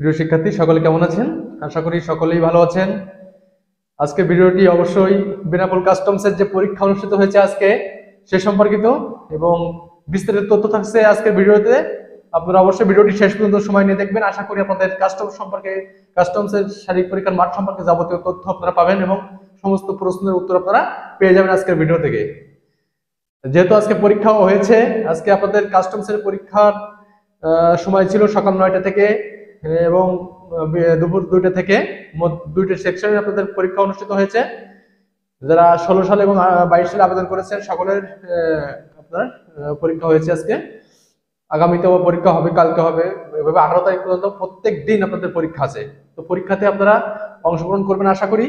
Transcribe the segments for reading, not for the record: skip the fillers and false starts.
প্রিয় শিক্ষার্থী সকলে কেমন আছেন? আশা করি সকলেই ভালো আছেন। আজকে ভিডিওটি অবশ্যই বেনাপোল কাস্টমসের যে পরীক্ষা অনুষ্ঠিত হয়েছে আজকে সে সম্পর্কিত এবং বিস্তারিত তথ্য থাকছে আজকের ভিডিওতে। আপনারা অবশ্যই ভিডিওটি শেষ পর্যন্ত সময় নিয়ে দেখবেন। আশা করি আপনাদের কাস্টমস সম্পর্কে, কাস্টমসের শারীরিক পরীক্ষার মাঠ সম্পর্কে যাবতীয় তথ্য আপনারা পাবেন এবং সমস্ত প্রশ্নের উত্তর আপনারা পেয়ে যাবেন আজকের ভিডিও থেকে। যেহেতু আজকে পরীক্ষা হয়েছে, আজকে আপনাদের কাস্টমসের পরীক্ষার সময় ছিল সকাল ৯টা থেকে এবং দুপুর ২টা থেকে, মোট ২টা সেকশনে আপনাদের পরীক্ষা অনুষ্ঠিত হয়েছে। যারা ১৬ সালে এবং ২২ সালে আবেদন করেছেন সকলের আপনার পরীক্ষা হয়েছে আজকে। আগামীতে পরীক্ষা হবে, কালকে হবে, এভাবে ১৮ তারিখ পর্যন্ত প্রত্যেক দিন আপনাদের পরীক্ষা আছে। তো পরীক্ষাতে আপনারা অংশগ্রহণ করবেন আশা করি।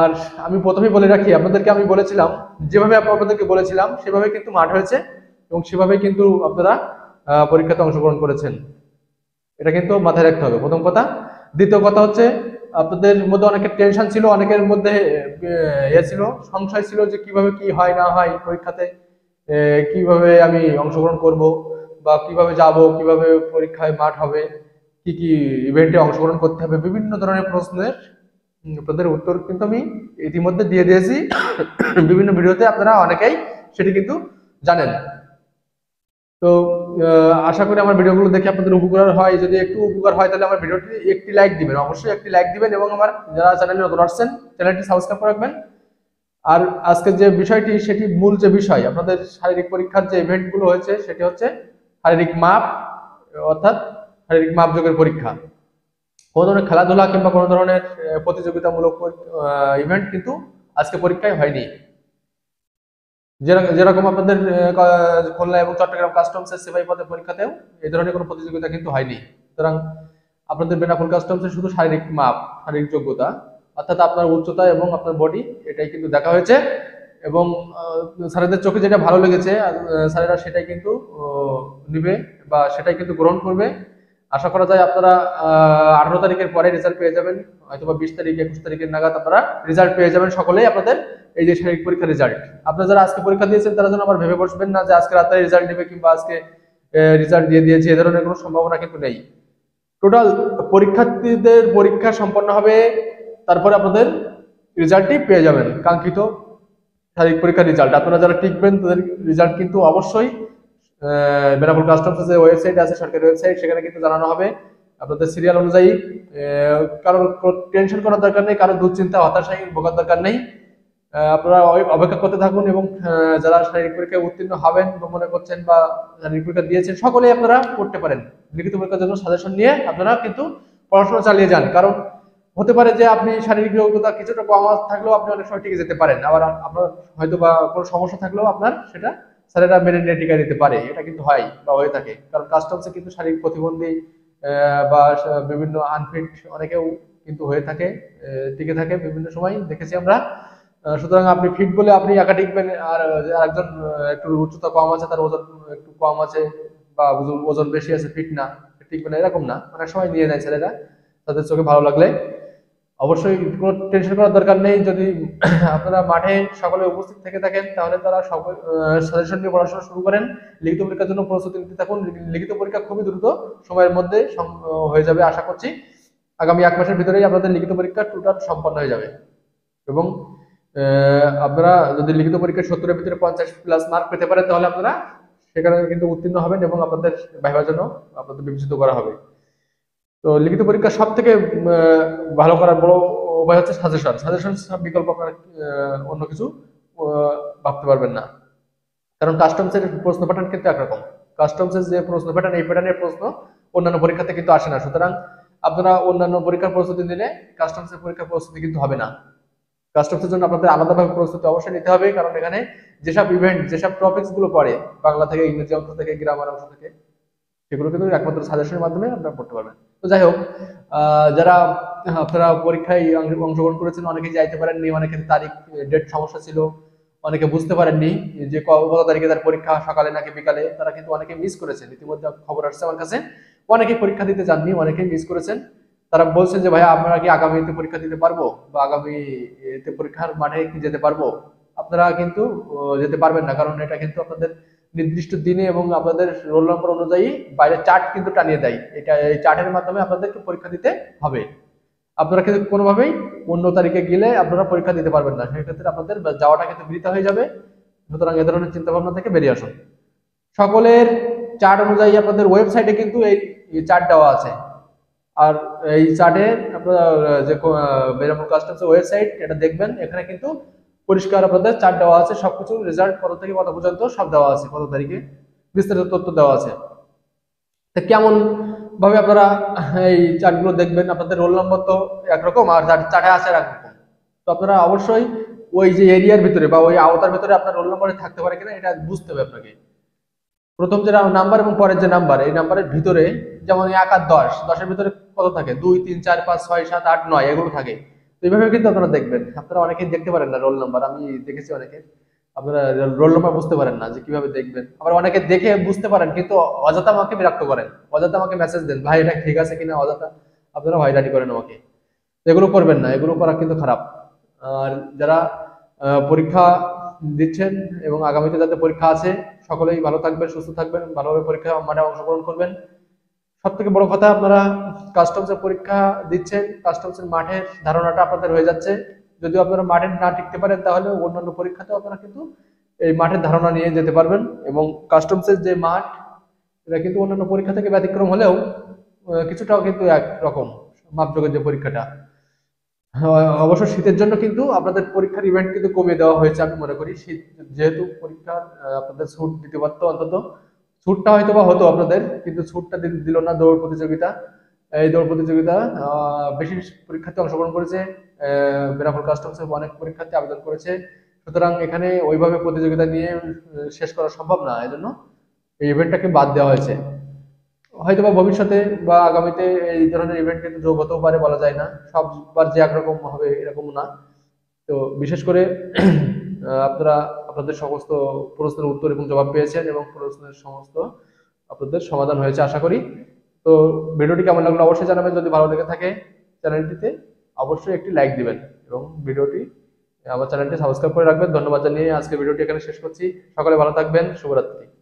আর আমি প্রথমেই বলে রাখি, আপনাদেরকে আমি বলেছিলাম, যেভাবে আপনাদেরকে বলেছিলাম সেভাবে কিন্তু মাঠ হয়েছে এবং সেভাবে কিন্তু আপনারা পরীক্ষাতে অংশগ্রহণ করেছেন, এটা কিন্তু মাথায় রাখতে হবে, প্রথম কথা। দ্বিতীয় কথা হচ্ছে, আপনাদের মধ্যে অনেকের টেনশন ছিল, অনেকের মধ্যে ইয়ে ছিল, সংশয় ছিল যে কিভাবে কি হয় না হয় পরীক্ষাতে, কিভাবে আমি অংশগ্রহণ করব বা কিভাবে যাব, কিভাবে পরীক্ষায় মাঠ হবে, কি কি ইভেন্টে অংশগ্রহণ করতে হবে, বিভিন্ন ধরনের প্রশ্নের আপনাদের উত্তর কিন্তু আমি ইতিমধ্যে দিয়ে দিয়েছি বিভিন্ন ভিডিওতে, আপনারা অনেকেই সেটি কিন্তু জানেন। তো আশা করি আমার ভিডিওগুলো দেখে আপনাদের উপকার হয়। যদি একটু উপকার হয় তাহলে আমার ভিডিওটি একটি লাইক দিবেন, অবশ্যই একটি লাইক দিবেন এবং আমার যারা চ্যানেলে নতুন আসছেন চ্যানেলটি সাবস্ক্রাইব করে রাখবেন। আর আজকে যে বিষয়টি, সেটি মূল যে বিষয়, আপনাদের শারীরিক পরীক্ষার যে ইভেন্টগুলো হয়েছে সেটি হচ্ছে শারীরিক মাপ, অর্থাৎ শারীরিক মাপযোগের পরীক্ষা। কোনো ধরনের খেলাধুলা কিংবা কোনো ধরনের প্রতিযোগিতামূলক ইভেন্ট কিন্তু আজকে পরীক্ষায় হয়নি। যেরকম আপনাদের খুলনা এবং চট্টগ্রাম কাস্টমসের সেবাই পদে পরীক্ষাতেও এই ধরনের কোনো প্রতিযোগিতা কিন্তু হয়নি। সুতরাং আপনাদের বেনাপোল কাস্টমসের শুধু শারীরিক মাপ, শারীরিক যোগ্যতা, অর্থাৎ আপনার উচ্চতা এবং আপনার বডি, এটাই কিন্তু দেখা হয়েছে এবং স্যারেদের চোখে যেটা ভালো লেগেছে স্যারেরা সেটাই কিন্তু নিবে বা সেটাই কিন্তু গ্রহণ করবে। আশা করা যায় আপনারা ১৮ তারিখের পরে রেজাল্ট পেয়ে যাবেন, অথবা ২০ তারিখ, ২১ তারিখের নাগাদ আপনারা রেজাল্ট পেয়ে যাবেন সকলেই আপনাদের এই যে শারীরিক পরীক্ষার রেজাল্ট। আপনারা যারা আজকে পরীক্ষা দিয়েছেন তারা যেন আবার ভেবে বসবেন না যে আজকে রাতে রেজাল্ট দেবে কিংবা আজকে রেজাল্ট দিয়ে দিয়েছে, এ ধরনের কোনো সম্ভাবনা কিন্তু নেই। টোটাল পরীক্ষার্থীদের পরীক্ষা সম্পন্ন হবে, তারপরে আপনাদের রেজাল্টটি পেয়ে যাবেন, কাঙ্ক্ষিত শারীরিক পরীক্ষার রেজাল্ট। আপনারা যারা টিকবেন তাদের রেজাল্ট কিন্তু অবশ্যই বেনাপোল কাস্টমসের যে ওয়েবসাইট আছে, সরকারি ওয়েবসাইট, সেখানে কিন্তু জানানো হবে আপনাদের সিরিয়াল অনুযায়ী। কারোর টেনশন করার দরকার নেই, কারোর দুশ্চিন্তা হতাশায় ভোগার দরকার নেই। আপনারা অপেক্ষা করতে থাকুন এবং যারা শারীরিক পরীক্ষায় উত্তীর্ণ হবেন বা মনে করছেন বা শারীরিক পরীক্ষা দিয়েছেন সকলেই আপনারা করতে পারেন। লিখিত পরীক্ষার জন্য সাজেশন নিয়ে আপনারা কিন্তু পড়াশোনা চালিয়ে যান, কারণ হতে পারে যে আপনি শারীরিক যোগ্যতা কিছুটা কম থাকলেও আপনি অনেক সময় টিকে যেতে পারেন, আবার আপনার হয়তো বা কোনো সমস্যা থাকলেও আপনার সেটা স্যারেরা মেনে নিয়ে টিকা দিতে পারে, এটা কিন্তু হয় বা হয়ে থাকে। কারণ কাস্টমসে কিন্তু শারীরিক প্রতিবন্ধী বা বিভিন্ন আনফিট অনেকেও কিন্তু হয়ে থাকে, টিকে থাকে বিভিন্ন সময় দেখেছি আমরা। সুতরাং আপনি ফিট বলে আপনি একা টিকবেন, আর একজন একটু উচ্চতা কম আছে, তার ওজন একটু কম আছে বা ওজন বেশি আছে, ফিট না, টিকবে না, এরকম না, অনেক সময় নিয়ে নেয় স্যারেরা তাদের চোখে ভালো লাগলে। অবশ্যই কোনো টেনশন করার দরকার নেই। যদি আপনারা মাঠে সকলে উপস্থিত থেকে থাকেন তাহলে তারা সকল সাজেশন নিয়ে পড়াশোনা শুরু করেন, লিখিত পরীক্ষার জন্য প্রস্তুতি নিতে থাকুন। লিখিত পরীক্ষা খুবই দ্রুত সময়ের মধ্যে হয়ে যাবে আশা করছি। আগামী 1 মাসের ভিতরেই আপনাদের লিখিত পরীক্ষা টোটাল সম্পন্ন হয়ে যাবে এবং আপনারা যদি লিখিত পরীক্ষা 70-এর ভিতরে 50+ মার্ক পেতে পারেন তাহলে আপনারা সেখানে কিন্তু উত্তীর্ণ হবেন এবং আপনাদের ভাইবার জন্য আপনাদের বিবেচিত করা হবে। তো লিখিত পরীক্ষা সব থেকে ভালো করার বড় উপায় হচ্ছে সাজেশন। সাজেশন বিকল্প আপনারা অন্য কিছু ভাবতে পারবেন না, কারণ কাস্টমসের প্রশ্ন প্যাটার্ন কিন্তু একরকম। কাস্টমসের যে প্রশ্ন প্যাটার্ন, এই প্যাটার্নের প্রশ্ন অন্যান্য পরীক্ষাতে কিন্তু আসে না। সুতরাং আপনারা অন্যান্য পরীক্ষার প্রস্তুতি নিলে কাস্টমসের পরীক্ষার প্রস্তুতি কিন্তু হবে না। কাস্টমসের জন্য আপনাদের আলাদাভাবে প্রস্তুতি অবশ্যই নিতে হবে, কারণ এখানে যেসব ইভেন্ট, যেসব টপিকসগুলো পড়ে বাংলা থেকে, ইংরেজি অংশ থেকে, গ্রামার অংশ থেকে, সেগুলো কিন্তু একমাত্র সাজেশনের মাধ্যমে আপনারা পড়তে পারবেন। তো যাই হোক, যারা আপনারা পরীক্ষায় অংশগ্রহণ করেছেন অনেকে যাইতে পারেননি, অনেকের তারিখ ডেট সমস্যা ছিল, অনেকে বুঝতে পারেননি যে কত তারিখে তার পরীক্ষা, সকালে নাকি বিকালে, তারা কিন্তু অনেকে মিস করেছেন। ইতিমধ্যে খবর আসছে আমার কাছে অনেকে পরীক্ষা দিতে যাননি, অনেকে মিস করেছেন। তারা বলছেন যে ভাইয়া আপনারা কি আগামীতে পরীক্ষা দিতে পারবো বা আগামীতে পরীক্ষার মাঠে কি যেতে পারবো? আপনারা কিন্তু যেতে পারবেন না, কারণ এটা কিন্তু আপনাদের निर्दिष्ट दिन এবং আপনাদের রোল নম্বর অনুযায়ী বাইরে চার্ট কিন্তু টানিয়ে দেয়। এটা এই চার্টের মাধ্যমে আপনাদেরকে পরীক্ষা দিতে হবে। আপনারা কিন্তু কোনোভাবেই অন্য তারিখে গেলে আপনারা পরীক্ষা দিতে পারবেন না, সেক্ষেত্রে আপনাদের যাওয়াটা কিন্তু বৃথা হয়ে যাবে। সুতরাং এই ধরনের চিন্তাভাবনা থেকে বেরিয়ে আসুন। সকলের চার্ট অনুযায়ী আপনাদের ওয়েবসাইটে কিন্তু এই চার্ট দেওয়া আছে, আর এই চার্টে আপনারা যে বেনাপোল কাস্টমসের ওয়েবসাইট এটা দেখবেন, এখানে কিন্তু পরিষ্কার আপনাদের চার্ট দেওয়া আছে, সবকিছু রেজাল্ট কত থেকে কত পর্যন্ত সব দেওয়া আছে, কত তারিখে বিস্তারিত তথ্য দেওয়া আছে। তো কেমন ভাবে আপনারা এই চার্টগুলো দেখবেন? আপনাদের রোল নম্বর তো একরকম আর চার্টে আছে একরকম, তো আপনারা অবশ্যই ওই যে এরিয়ার ভিতরে বা ওই আওতার ভিতরে আপনার রোল নম্বরে থাকতে পারে কিনা এটা বুঝতে হবে আপনাকে। প্রথম যে নাম্বার এবং পরের যে নাম্বার, এই নাম্বারের ভিতরে যেমন 1 আর 10 এর ভিতরে কত থাকে, 2, 3, 4, 5, 6, 7, 8, 9 এগুলো থাকে। তো এইভাবে কিন্তু আপনারা দেখবেন, আপনারা অনেকেই দেখতে পারেন না রোল নাম্বার, আমি দেখেছি অনেকে আপনারা রোল নাম্বার বুঝতে পারেন না যে কিভাবে দেখবেন। আবার অনেকে দেখে বুঝতে পারেন কিন্তু অযথা আমাকে বিরক্ত করেন, অযথা আমাকে মেসেজ দেন ভাই এটা ঠিক আছে কিনা, অযথা আপনারা হয়রানি করেন আমাকে, এগুলো করবেন না, এগুলো করা কিন্তু খারাপ। আর যারা পরীক্ষা দিচ্ছেন এবং আগামীতে যাদের পরীক্ষা আছে সকলেই ভালো থাকবেন, সুস্থ থাকবেন, ভালোভাবে পরীক্ষা মানে অংশগ্রহণ করবেন। সব থেকে বড় কথা, আপনারা কাস্টমসের পরীক্ষা দিচ্ছেন, কাস্টমসের মাঠের ধারণাটা আপনাদের হয়ে যাচ্ছে। যদিও আপনারা মাঠে না টিকতে পারেন তাহলে অন্যান্য পরীক্ষাতেও আপনারা কিন্তু এই মাঠের ধারণা নিয়ে যেতে পারবেন, এবং কাস্টমসের যে মাঠ এটা কিন্তু অন্যান্য পরীক্ষা থেকে ব্যতিক্রম হলেও কিছুটাও কিন্তু একরকম মাপযোগের যে পরীক্ষাটা। অবশ্য শীতের জন্য কিন্তু আপনাদের পরীক্ষার ইভেন্ট কিন্তু কমিয়ে দেওয়া হয়েছে আমি মনে করি। শীত যেহেতু পরীক্ষার আপনাদের ছুট দিতে পারতো, অন্তত ছুটটা হয়তো বা হতো আপনাদের, কিন্তু ছুটটা দিল না। দৌড় প্রতিযোগিতা, এই দৌড় প্রতিযোগিতা বেশি পরীক্ষার্থী অংশগ্রহণ করেছে, বেনাপোল কাস্টমসে অনেক পরীক্ষার্থী আবেদন করেছে। সুতরাং এখানে ওইভাবে প্রতিযোগিতা নিয়ে শেষ করা সম্ভব না, এই জন্য এই ইভেন্টটাকে বাদ দেওয়া হয়েছে। হয়তো বা ভবিষ্যতে বা আগামীতে এই ধরনের ইভেন্ট কিন্তু যোগ হতেও পারে, বলা যায় না, সববার যে একরকম হবে এরকম না। তো বিশেষ করে আপনারা আপনাদের সমস্ত প্রশ্নের উত্তর এবং জবাব পেয়েছেন এবং প্রশ্নের সমস্ত আপনাদের সমাধান হয়েছে আশা করি। তো ভিডিওটি কেমন লাগলো অবশ্যই জানাবেন, যদি ভালো লেগে থাকে চ্যানেলটিতে অবশ্যই একটি লাইক দিবেন এবং ভিডিওটি আমার চ্যানেলটি সাবস্ক্রাইব করে রাখবেন। ধন্যবাদ জানিয়ে আজকে ভিডিওটি এখানে শেষ করছি। সকলে ভালো থাকবেন, শুভরাত্রি।